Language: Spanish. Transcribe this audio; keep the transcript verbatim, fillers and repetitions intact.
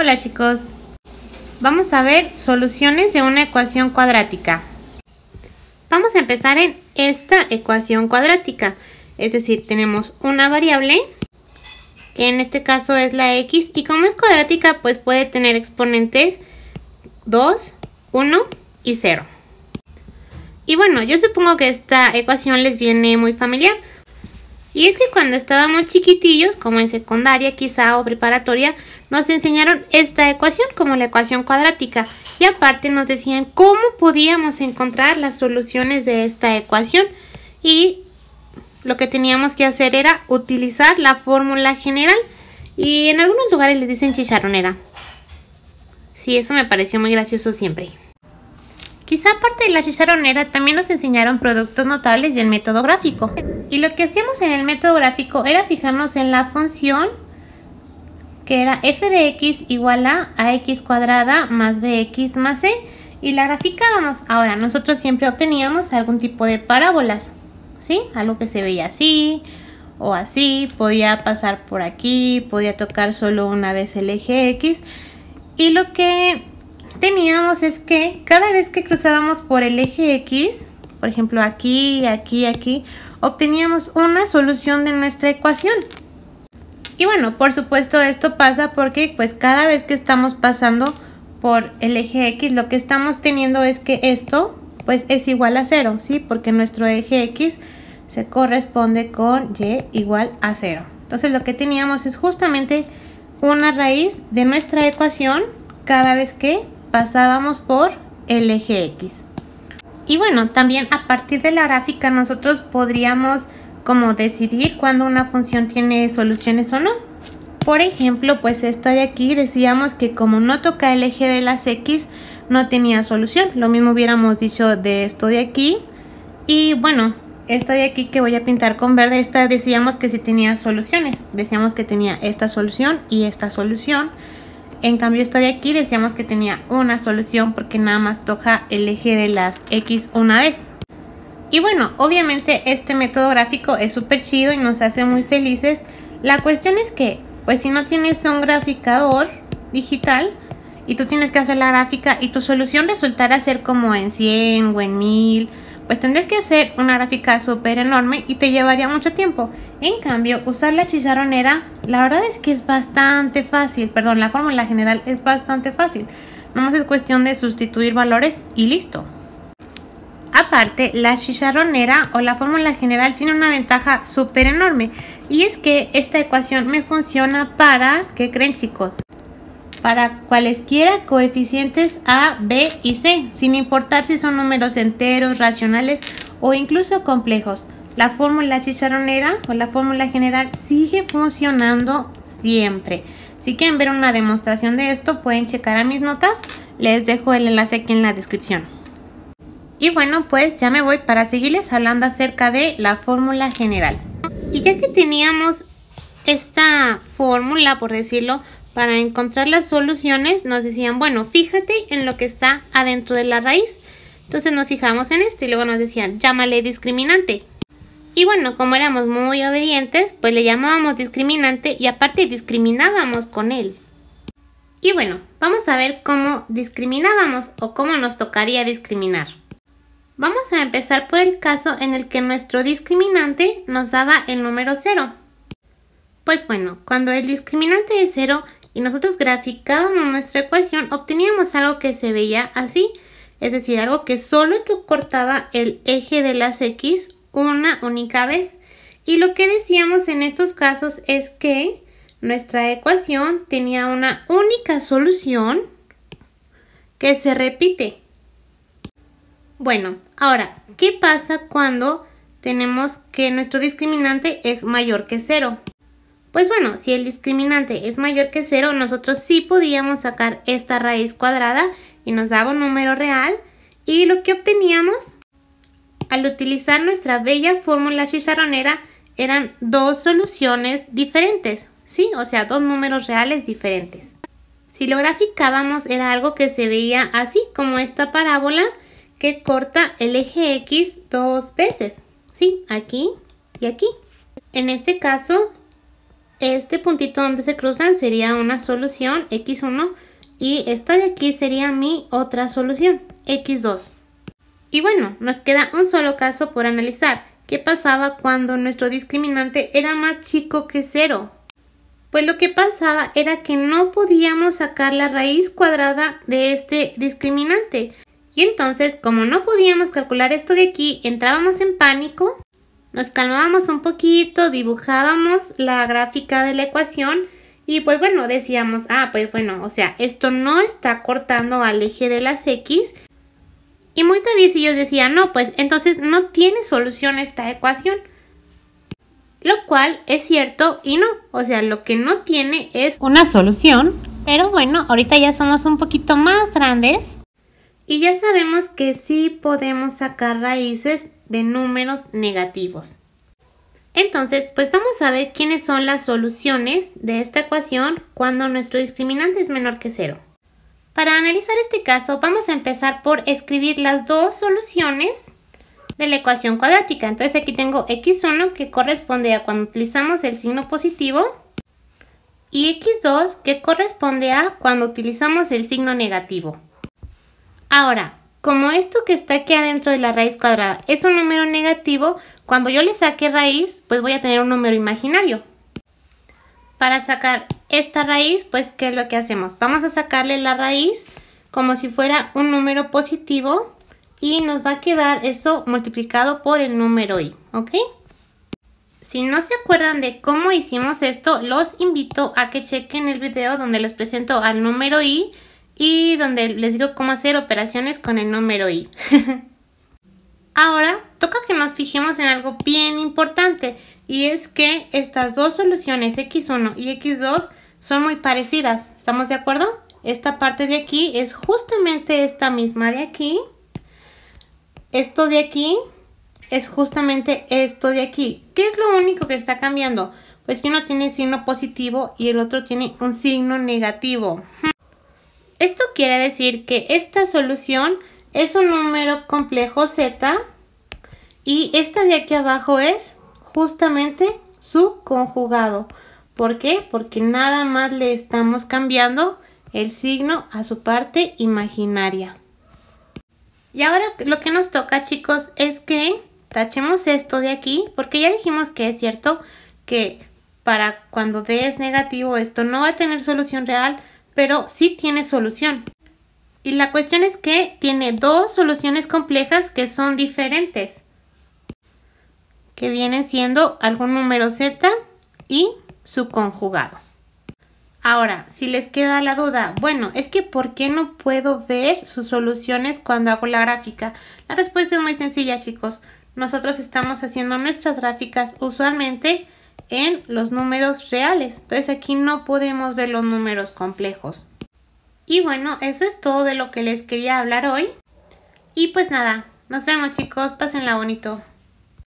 Hola chicos, vamos a ver soluciones de una ecuación cuadrática. Vamos a empezar en esta ecuación cuadrática, es decir, tenemos una variable que en este caso es la x y como es cuadrática pues puede tener exponentes dos, uno y cero. Y bueno, yo supongo que esta ecuación les viene muy familiar. Y es que cuando estábamos chiquitillos, como en secundaria quizá o preparatoria, nos enseñaron esta ecuación como la ecuación cuadrática. Y aparte nos decían cómo podíamos encontrar las soluciones de esta ecuación. Y lo que teníamos que hacer era utilizar la fórmula general. Y en algunos lugares les dicen chicharronera. Sí, eso me pareció muy gracioso siempre. Quizá aparte de la chicharronera también nos enseñaron productos notables del método gráfico. Y lo que hacíamos en el método gráfico era fijarnos en la función que era f de x igual a ax cuadrada más bx más c y la graficábamos. Ahora, nosotros siempre obteníamos algún tipo de parábolas, ¿sí? Algo que se veía así o así, podía pasar por aquí, podía tocar solo una vez el eje x. Y lo que teníamos es que cada vez que cruzábamos por el eje X, por ejemplo aquí, aquí, aquí, obteníamos una solución de nuestra ecuación. Y bueno, por supuesto esto pasa porque pues cada vez que estamos pasando por el eje X, lo que estamos teniendo es que esto pues es igual a cero, ¿sí? Porque nuestro eje X se corresponde con Y igual a cero. Entonces lo que teníamos es justamente una raíz de nuestra ecuación cada vez que pasábamos por el eje X. Y bueno, también a partir de la gráfica nosotros podríamos como decidir cuando una función tiene soluciones o no. Por ejemplo, pues esta de aquí decíamos que como no toca el eje de las X no tenía solución. Lo mismo hubiéramos dicho de esto de aquí. Y bueno, esta de aquí que voy a pintar con verde, esta decíamos que sí tenía soluciones. Decíamos que tenía esta solución y esta solución. En cambio esta de aquí decíamos que tenía una solución porque nada más toca el eje de las X una vez. Y bueno, obviamente este método gráfico es súper chido y nos hace muy felices. La cuestión es que, pues si no tienes un graficador digital y tú tienes que hacer la gráfica y tu solución resultará ser como en cien o en mil, pues tendrías que hacer una gráfica súper enorme y te llevaría mucho tiempo. En cambio, usar la chicharronera, la verdad es que es bastante fácil, perdón, la fórmula general es bastante fácil. Nomás es cuestión de sustituir valores y listo. Aparte, la chicharronera o la fórmula general tiene una ventaja súper enorme. Y es que esta ecuación me funciona para, ¿qué creen chicos? Para cualesquiera coeficientes a, b y c, sin importar si son números enteros, racionales o incluso complejos. La fórmula chicharronera o la fórmula general sigue funcionando siempre. Si quieren ver una demostración de esto pueden checar a mis notas, les dejo el enlace aquí en la descripción. Y bueno, pues ya me voy para seguirles hablando acerca de la fórmula general. Y ya que teníamos esta fórmula, por decirlo, para encontrar las soluciones nos decían, bueno, fíjate en lo que está adentro de la raíz. Entonces nos fijamos en esto y luego nos decían, llámale discriminante. Y bueno, como éramos muy obedientes, pues le llamábamos discriminante y aparte discriminábamos con él. Y bueno, vamos a ver cómo discriminábamos o cómo nos tocaría discriminar. Vamos a empezar por el caso en el que nuestro discriminante nos daba el número cero. Pues bueno, cuando el discriminante es cero, y nosotros graficábamos nuestra ecuación, obteníamos algo que se veía así, es decir, algo que solo cortaba el eje de las X una única vez. Y lo que decíamos en estos casos es que nuestra ecuación tenía una única solución que se repite. Bueno, ahora, ¿qué pasa cuando tenemos que nuestro discriminante es mayor que cero? Pues bueno, si el discriminante es mayor que cero, nosotros sí podíamos sacar esta raíz cuadrada y nos daba un número real. Y lo que obteníamos al utilizar nuestra bella fórmula chicharronera eran dos soluciones diferentes, ¿sí? O sea, dos números reales diferentes. Si lo graficábamos era algo que se veía así, como esta parábola que corta el eje X dos veces, ¿sí? Aquí y aquí. En este caso Este puntito donde se cruzan sería una solución equis uno y esta de aquí sería mi otra solución equis dos. Y bueno, nos queda un solo caso por analizar. ¿Qué pasaba cuando nuestro discriminante era más chico que cero? Pues lo que pasaba era que no podíamos sacar la raíz cuadrada de este discriminante. Y entonces, como no podíamos calcular esto de aquí, entrábamos en pánico, nos calmábamos un poquito, dibujábamos la gráfica de la ecuación y pues bueno, decíamos, ah, pues bueno, o sea, esto no está cortando al eje de las X. Y muy traviesillos decían, no, pues entonces no tiene solución esta ecuación. Lo cual es cierto y no, o sea, lo que no tiene es una solución. Pero bueno, ahorita ya somos un poquito más grandes y ya sabemos que sí podemos sacar raíces de números negativos. Entonces, pues vamos a ver quiénes son las soluciones de esta ecuación cuando nuestro discriminante es menor que cero. Para analizar este caso, vamos a empezar por escribir las dos soluciones de la ecuación cuadrática. Entonces aquí tengo equis uno, que corresponde a cuando utilizamos el signo positivo, y equis dos, que corresponde a cuando utilizamos el signo negativo. Ahora, como esto que está aquí adentro de la raíz cuadrada es un número negativo, cuando yo le saque raíz, pues voy a tener un número imaginario. Para sacar esta raíz, pues ¿qué es lo que hacemos? Vamos a sacarle la raíz como si fuera un número positivo y nos va a quedar eso multiplicado por el número i, ¿ok? Si no se acuerdan de cómo hicimos esto, los invito a que chequen el video donde les presento al número i y donde les digo cómo hacer operaciones con el número i. Ahora toca que nos fijemos en algo bien importante, y es que estas dos soluciones equis uno y equis dos son muy parecidas, ¿estamos de acuerdo? Esta parte de aquí es justamente esta misma de aquí. Esto de aquí es justamente esto de aquí. ¿Qué es lo único que está cambiando? Pues que uno tiene signo positivo y el otro tiene un signo negativo. Esto quiere decir que esta solución es un número complejo z y esta de aquí abajo es justamente su conjugado. ¿Por qué? Porque nada más le estamos cambiando el signo a su parte imaginaria. Y ahora lo que nos toca, chicos, es que tachemos esto de aquí, porque ya dijimos que es cierto que para cuando D es negativo esto no va a tener solución real, pero sí tiene solución. Y la cuestión es que tiene dos soluciones complejas que son diferentes, que vienen siendo algún número z y su conjugado. Ahora, si les queda la duda, bueno, es que ¿por qué no puedo ver sus soluciones cuando hago la gráfica? La respuesta es muy sencilla, chicos. Nosotros estamos haciendo nuestras gráficas usualmente en los números reales. Entonces aquí no podemos ver los números complejos. Y bueno, eso es todo de lo que les quería hablar hoy. Y pues nada, nos vemos, chicos. Pásenla bonito.